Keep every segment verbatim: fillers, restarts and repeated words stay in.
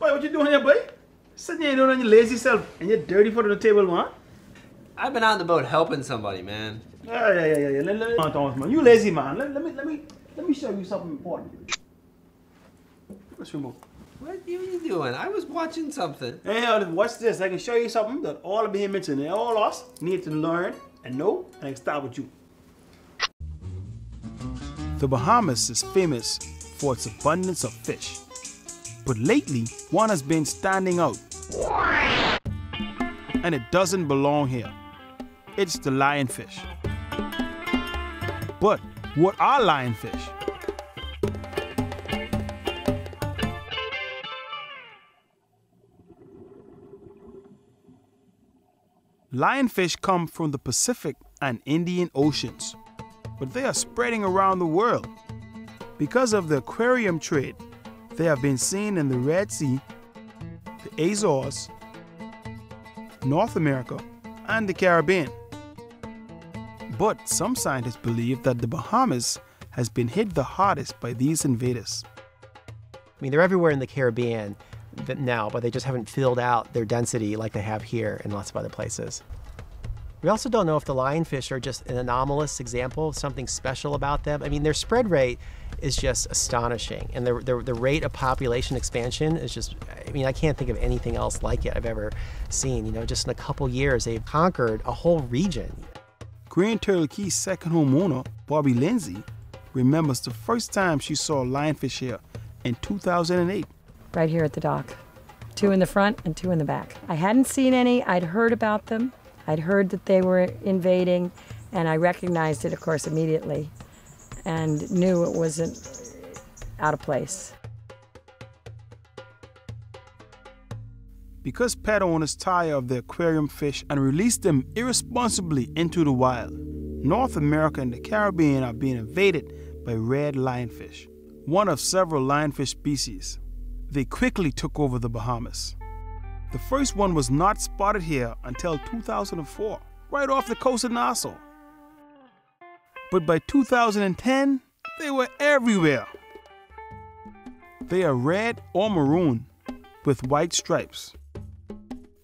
Boy, what you doing here, boy? Sitting here, you doing on your lazy self and you're dirty foot on the table, man. I've been out on the boat helping somebody, man. Yeah, yeah, yeah, yeah. Let, let, Thomas, man. You lazy, man. Let, let me, let me, let me show you something important. Let's remove. What are you doing? I was watching something. Hey, watch this. I can show you something that all of the humans and all us need to learn and know, and I can start with you. The Bahamas is famous for its abundance of fish, but lately one has been standing out, and it doesn't belong here. It's the lionfish. But what are lionfish? Lionfish come from the Pacific and Indian Oceans, but they are spreading around the world. Because of the aquarium trade, they have been seen in the Red Sea, the Azores, North America, and the Caribbean. But some scientists believe that the Bahamas has been hit the hardest by these invaders. I mean, they're everywhere in the Caribbean now, but they just haven't filled out their density like they have here in lots of other places. We also don't know if the lionfish are just an anomalous example of something special about them. I mean, their spread rate is just astonishing, and the, the, the rate of population expansion is just, I mean, I can't think of anything else like it I've ever seen. You know, just in a couple years, they've conquered a whole region. Green Turtle Key's second homeowner, Barbie Lindsey, remembers the first time she saw lionfish here in two thousand eight. Right here at the dock. Two in the front and two in the back. I hadn't seen any, I'd heard about them. I'd heard that they were invading, and I recognized it, of course, immediately, and knew it wasn't out of place. Because pet owners tire of the aquarium fish and release them irresponsibly into the wild, North America and the Caribbean are being invaded by red lionfish, one of several lionfish species. They quickly took over the Bahamas. The first one was not spotted here until two thousand four, right off the coast of Nassau. But by two thousand ten, they were everywhere. They are red or maroon with white stripes,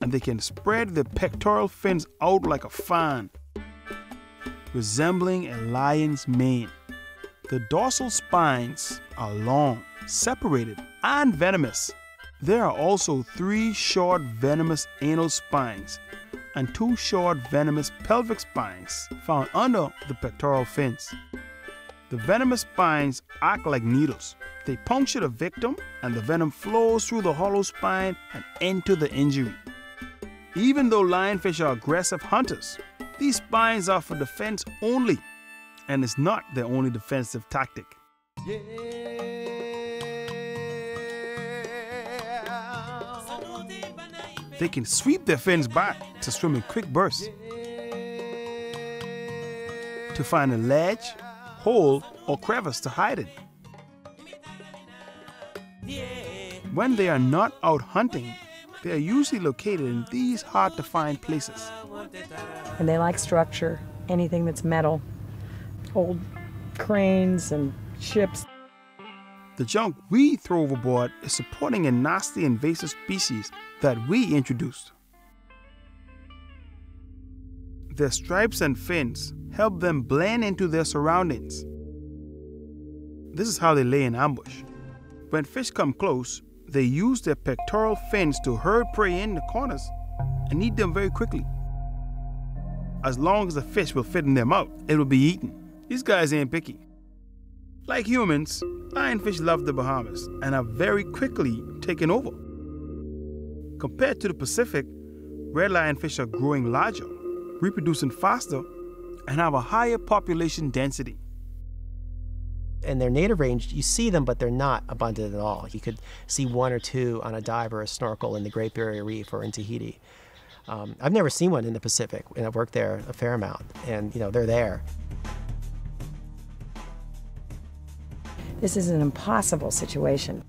and they can spread their pectoral fins out like a fan, resembling a lion's mane. The dorsal spines are long, separated, and venomous. There are also three short venomous anal spines and two short venomous pelvic spines found under the pectoral fins. The venomous spines act like needles. They puncture the victim, and the venom flows through the hollow spine and into the injury. Even though lionfish are aggressive hunters, these spines are for defense only, and it's not their only defensive tactic. Yeah. They can sweep their fins back to swim in quick bursts, to find a ledge, hole, or crevice to hide in. When they are not out hunting, they are usually located in these hard-to-find places. And they like structure, anything that's metal, old cranes and ships. The junk we throw overboard is supporting a nasty invasive species that we introduced. Their stripes and fins help them blend into their surroundings. This is how they lay in ambush. When fish come close, they use their pectoral fins to herd prey in the corners and eat them very quickly. As long as the fish will fit in their mouth, it will be eaten. These guys ain't picky. Like humans, lionfish love the Bahamas and are very quickly taken over. Compared to the Pacific, red lionfish are growing larger, reproducing faster, and have a higher population density. In their native range, you see them, but they're not abundant at all. You could see one or two on a dive or a snorkel in the Great Barrier Reef or in Tahiti. Um, I've never seen one in the Pacific, and I've worked there a fair amount, and you know, they're there. This is an impossible situation.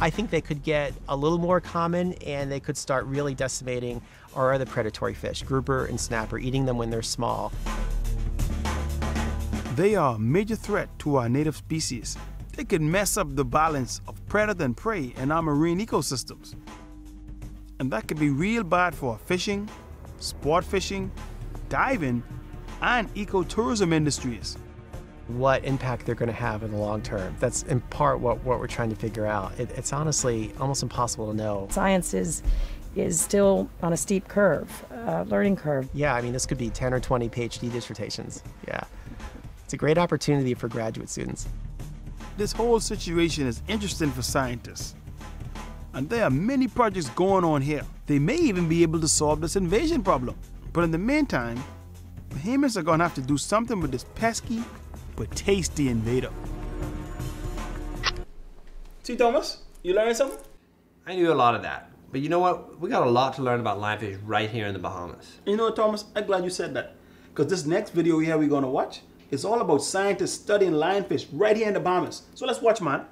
I think they could get a little more common and they could start really decimating our other predatory fish, grouper and snapper, eating them when they're small. They are a major threat to our native species. They could mess up the balance of predator and prey in our marine ecosystems. And that could be real bad for fishing, sport fishing, diving, and ecotourism industries. What impact they're going to have in the long term. That's in part what, what we're trying to figure out. It, it's honestly almost impossible to know. Science is, is still on a steep curve, uh, learning curve. Yeah, I mean, this could be ten or twenty PhD dissertations. Yeah, it's a great opportunity for graduate students. This whole situation is interesting for scientists. And there are many projects going on here. They may even be able to solve this invasion problem. But in the meantime, behemoths are going to have to do something with this pesky but tasty invader. See, Thomas, you learned something? I knew a lot of that. But you know what? We got a lot to learn about lionfish right here in the Bahamas. You know what, Thomas? I'm glad you said that. Because this next video here we're going to watch is all about scientists studying lionfish right here in the Bahamas. So let's watch, man.